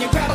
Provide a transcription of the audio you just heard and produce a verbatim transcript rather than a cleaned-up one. you grab